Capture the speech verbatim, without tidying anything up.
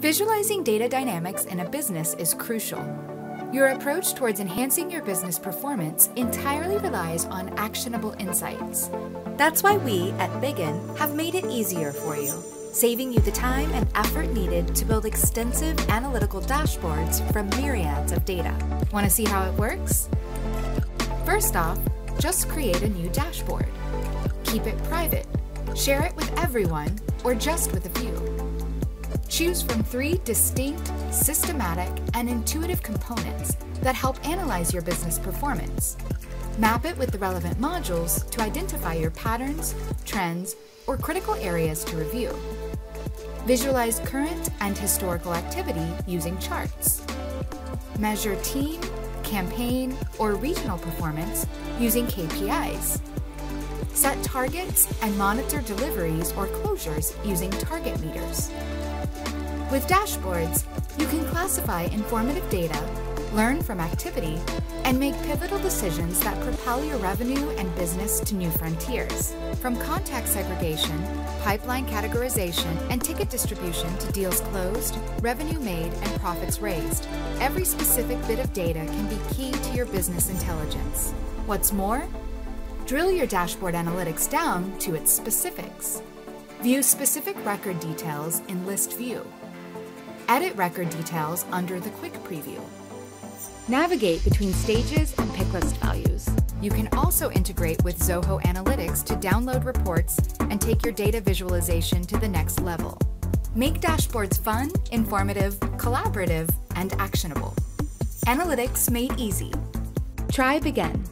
Visualizing data dynamics in a business is crucial. Your approach towards enhancing your business performance entirely relies on actionable insights. That's why we at Bigin have made it easier for you, saving you the time and effort needed to build extensive analytical dashboards from myriads of data. Want to see how it works? First off, just create a new dashboard. Keep it private, share it with everyone, or just with a few. Choose from three distinct, systematic, and intuitive components that help analyze your business performance. Map it with the relevant modules to identify your patterns, trends, or critical areas to review. Visualize current and historical activity using charts. Measure team, campaign, or regional performance using K P Is. Set targets and monitor deliveries or closures using target meters. With dashboards, you can classify informative data, learn from activity, and make pivotal decisions that propel your revenue and business to new frontiers. From contact segregation, pipeline categorization, and ticket distribution to deals closed, revenue made, and profits raised, every specific bit of data can be key to your business intelligence. What's more, drill your dashboard analytics down to its specifics. View specific record details in List View. Edit record details under the Quick Preview. Navigate between stages and pick list values. You can also integrate with Zoho Analytics to download reports and take your data visualization to the next level. Make dashboards fun, informative, collaborative, and actionable. Analytics made easy. Try Bigin.